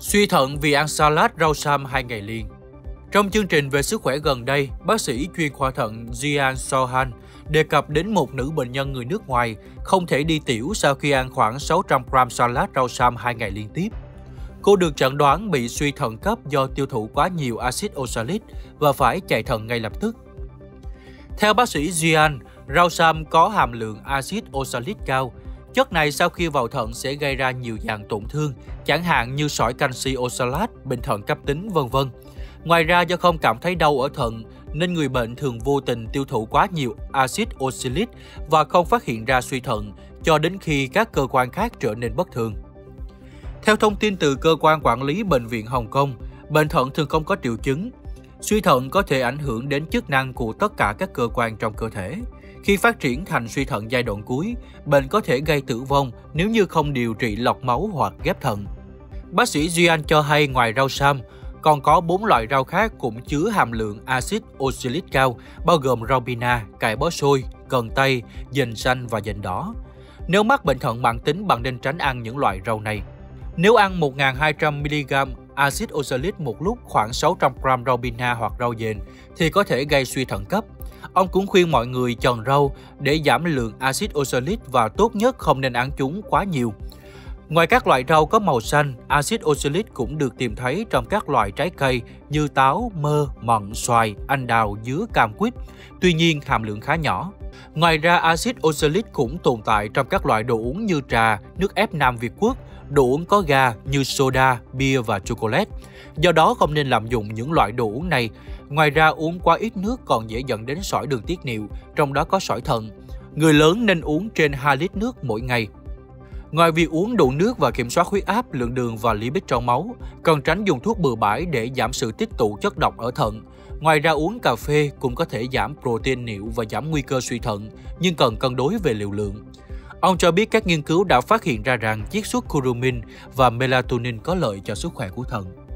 Suy thận vì ăn salad rau sam 2 ngày liền. Trong chương trình về sức khỏe gần đây, bác sĩ chuyên khoa thận Jian Sohan đề cập đến một nữ bệnh nhân người nước ngoài không thể đi tiểu sau khi ăn khoảng 600g salad rau sam 2 ngày liên tiếp. Cô được chẩn đoán bị suy thận cấp do tiêu thụ quá nhiều axit oxalic và phải chạy thận ngay lập tức. Theo bác sĩ Giai An, rau sam có hàm lượng axit oxalic cao. Chất này sau khi vào thận sẽ gây ra nhiều dạng tổn thương, chẳng hạn như sỏi canxi oxalat, bệnh thận cấp tính, vân vân. Ngoài ra, do không cảm thấy đau ở thận nên người bệnh thường vô tình tiêu thụ quá nhiều axit oxalic và không phát hiện ra suy thận cho đến khi các cơ quan khác trở nên bất thường. Theo thông tin từ cơ quan quản lý bệnh viện Hồng Kông, bệnh thận thường không có triệu chứng. Suy thận có thể ảnh hưởng đến chức năng của tất cả các cơ quan trong cơ thể. Khi phát triển thành suy thận giai đoạn cuối, bệnh có thể gây tử vong nếu như không điều trị lọc máu hoặc ghép thận. Bác sĩ Giai An cho hay ngoài rau sam, còn có 4 loại rau khác cũng chứa hàm lượng axit oxalic cao, bao gồm rau bina, cải bó xôi, cần tây, dền xanh và dền đỏ. Nếu mắc bệnh thận mãn tính, bạn nên tránh ăn những loại rau này. Nếu ăn 1.200mg axit oxalic một lúc, khoảng 600g rau bina hoặc rau dền thì có thể gây suy thận cấp. Ông cũng khuyên mọi người chần rau để giảm lượng axit oxalic và tốt nhất không nên ăn chúng quá nhiều. Ngoài các loại rau có màu xanh, axit oxalic cũng được tìm thấy trong các loại trái cây như táo, mơ, mận, xoài, anh đào, dứa, cam quýt. Tuy nhiên, hàm lượng khá nhỏ. Ngoài ra, axit oxalic cũng tồn tại trong các loại đồ uống như trà, nước ép Nam Việt Quốc, đồ uống có ga như soda, bia và chocolate. Do đó, không nên lạm dụng những loại đồ uống này. Ngoài ra, uống quá ít nước còn dễ dẫn đến sỏi đường tiết niệu, trong đó có sỏi thận. Người lớn nên uống trên 2 lít nước mỗi ngày. Ngoài việc uống đủ nước và kiểm soát huyết áp, lượng đường và lipid trong máu, cần tránh dùng thuốc bừa bãi để giảm sự tích tụ chất độc ở thận. Ngoài ra, uống cà phê cũng có thể giảm protein niệu và giảm nguy cơ suy thận, nhưng cần cân đối về liều lượng. Ông cho biết các nghiên cứu đã phát hiện ra rằng chiết xuất curumin và melatonin có lợi cho sức khỏe của thận.